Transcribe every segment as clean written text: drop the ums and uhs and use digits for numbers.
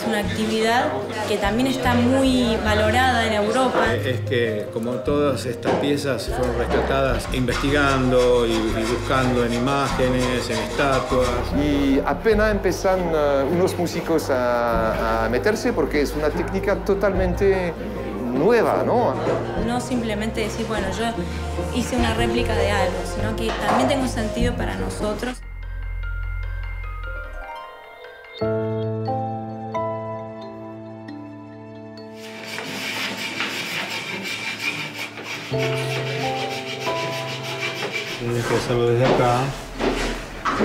es una actividad que también está muy valorada en Europa. Es que como todas estas piezas fueron rescatadas investigando y buscando en imágenes, en estatuas. Y apenas empiezan unos músicos a meterse porque es una técnica totalmente nueva, ¿no? No simplemente decir, bueno, yo hice una réplica de algo, sino que también tiene un sentido para nosotros. Tienes que hacerlo desde acá,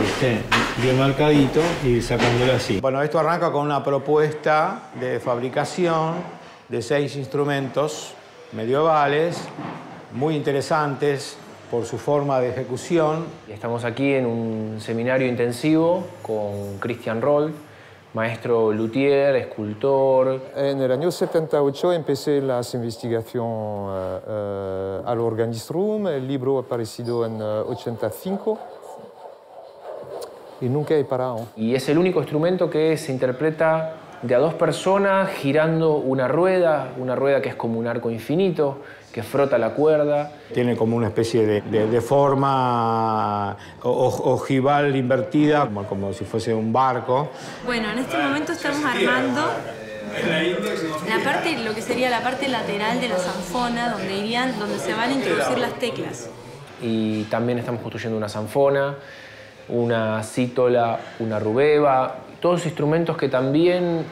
¿viste? Bien marcadito y sacándolo así. Bueno, esto arranca con una propuesta de fabricación de 6 instrumentos medievales, muy interesantes por su forma de ejecución. Estamos aquí en un seminario intensivo con Christian Rault, maestro luthier, escultor. En el año 78 empecé las investigaciones al organistrum, el libro aparecido en 85. Y nunca he parado. Y es el único instrumento que se interpreta de a 2 personas girando una rueda que es como un arco infinito, que frota la cuerda. Tiene como una especie de forma ojival invertida, como si fuese un barco. Bueno, en este momento estamos armando la parte, lo que sería la parte lateral de la zanfona, donde se van a introducir las teclas. Y también estamos construyendo una zanfona, una cítola, una rubeba. Todos instrumentos que también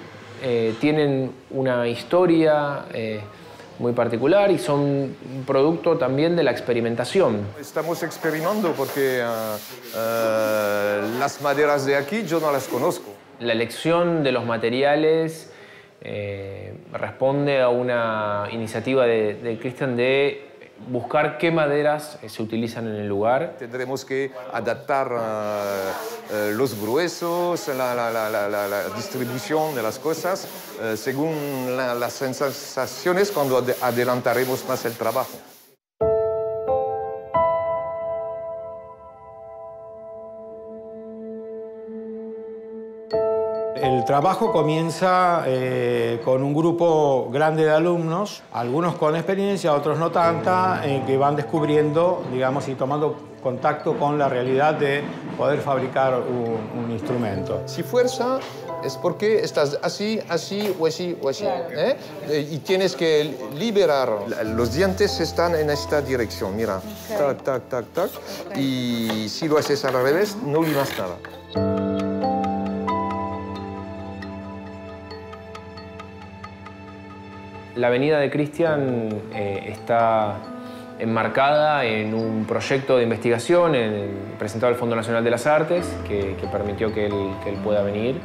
tienen una historia muy particular y son producto también de la experimentación. Estamos experimentando porque las maderas de aquí yo no las conozco. La elección de los materiales responde a una iniciativa de Christian de buscar qué maderas se utilizan en el lugar. Tendremos que adaptar los gruesos, la distribución de las cosas, según las sensaciones cuando adelantaremos más el trabajo. El trabajo comienza con un grupo grande de alumnos, algunos con experiencia, otros no tanta, que van descubriendo, digamos, y tomando contacto con la realidad de poder fabricar un instrumento. Si fuerza es porque estás así, así o así o así, ¿eh? Y tienes que liberar. Los dientes están en esta dirección, mira. Okay. Tac, tac, tac, tac. Okay. Y si lo haces al revés, no limas nada. La venida de Christian está enmarcada en un proyecto de investigación presentado al Fondo Nacional de las Artes que permitió que él pueda venir.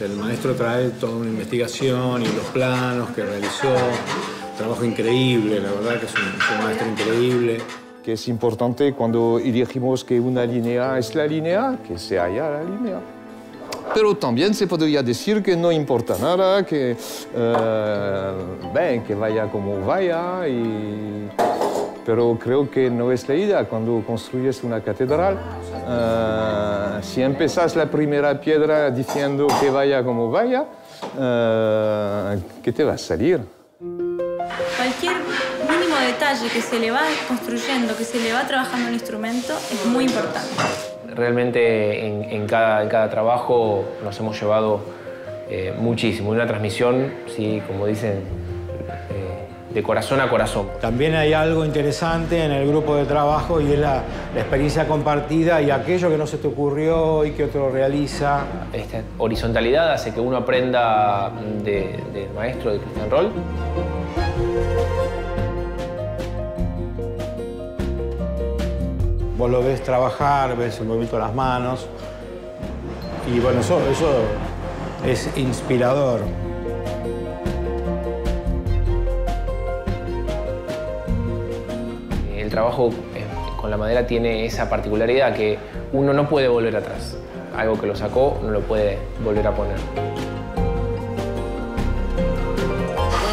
El maestro trae toda una investigación y los planos que realizó. Un trabajo increíble, la verdad que es un maestro increíble. Que es importante cuando elegimos que una línea es la línea, que se halla la línea. Pero también se podría decir que no importa nada, que vaya como vaya. Pero creo que no es la idea. Cuando construyes una catedral, si empezas la primera piedra diciendo que vaya como vaya, ¿qué te va a salir? Cualquier mínimo detalle que se le va construyendo, que se le va trabajando el instrumento, es muy importante. Realmente en cada trabajo nos hemos llevado muchísimo. Una transmisión, sí, como dicen, de corazón a corazón. También hay algo interesante en el grupo de trabajo y es la experiencia compartida y aquello que no se te ocurrió y que otro realiza. Esta horizontalidad hace que uno aprenda del maestro de Christian Rault. Vos lo ves trabajar, ves el movimiento de las manos. Y bueno, eso es inspirador. El trabajo con la madera tiene esa particularidad que uno no puede volver atrás. Algo que lo sacó no lo puede volver a poner.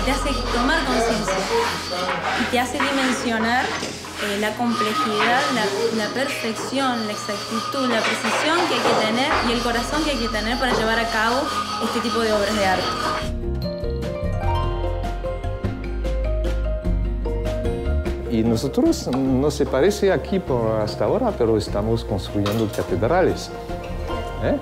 Te hace tomar conciencia y te hace dimensionar la complejidad, la perfección, la exactitud, la precisión que hay que tener y el corazón que hay que tener para llevar a cabo este tipo de obras de arte. Y nosotros no se parece aquí por hasta ahora, pero estamos construyendo catedrales, ¿eh?